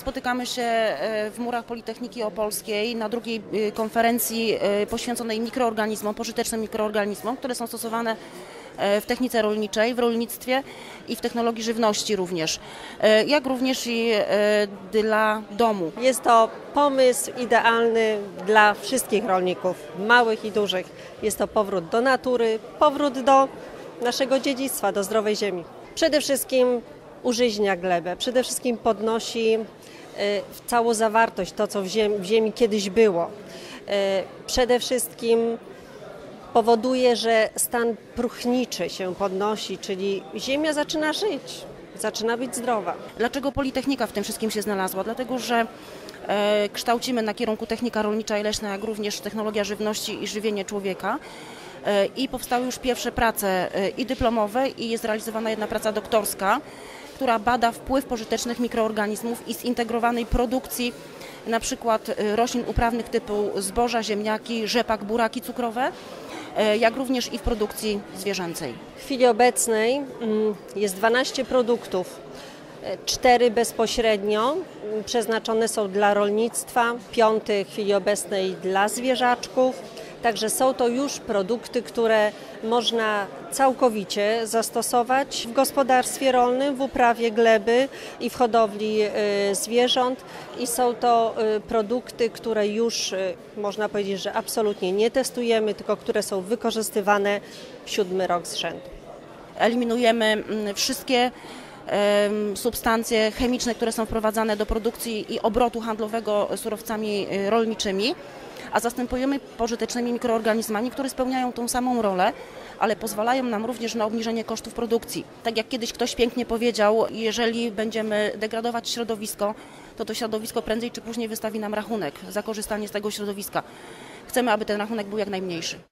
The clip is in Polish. Spotykamy się w murach Politechniki Opolskiej na drugiej konferencji poświęconej mikroorganizmom, pożytecznym mikroorganizmom, które są stosowane w technice rolniczej, w rolnictwie i w technologii żywności również, jak również i dla domu. Jest to pomysł idealny dla wszystkich rolników, małych i dużych. Jest to powrót do natury, powrót do naszego dziedzictwa, do zdrowej ziemi. Przede wszystkim użyźnia glebę, przede wszystkim podnosi całą zawartość, to co w ziemi kiedyś było. Przede wszystkim powoduje, że stan próchniczy się podnosi, czyli ziemia zaczyna żyć, zaczyna być zdrowa. Dlaczego Politechnika w tym wszystkim się znalazła? Dlatego, że kształcimy na kierunku technika rolnicza i leśna, jak również technologia żywności i żywienie człowieka. I powstały już pierwsze prace i dyplomowe, i jest realizowana jedna praca doktorska, która bada wpływ pożytecznych mikroorganizmów i zintegrowanej produkcji na przykład roślin uprawnych typu zboża, ziemniaki, rzepak, buraki cukrowe, jak również i w produkcji zwierzęcej. W chwili obecnej jest 12 produktów, 4 bezpośrednio przeznaczone są dla rolnictwa, 5 w chwili obecnej dla zwierzaczków. Także są to już produkty, które można całkowicie zastosować w gospodarstwie rolnym, w uprawie gleby i w hodowli zwierząt. I są to produkty, które już można powiedzieć, że absolutnie nie testujemy, tylko które są wykorzystywane 7. rok z rzędu. Eliminujemy wszystkie substancje chemiczne, które są wprowadzane do produkcji i obrotu handlowego surowcami rolniczymi, a zastępujemy pożytecznymi mikroorganizmami, które spełniają tą samą rolę, ale pozwalają nam również na obniżenie kosztów produkcji. Tak jak kiedyś ktoś pięknie powiedział, jeżeli będziemy degradować środowisko, to środowisko prędzej czy później wystawi nam rachunek za korzystanie z tego środowiska. Chcemy, aby ten rachunek był jak najmniejszy.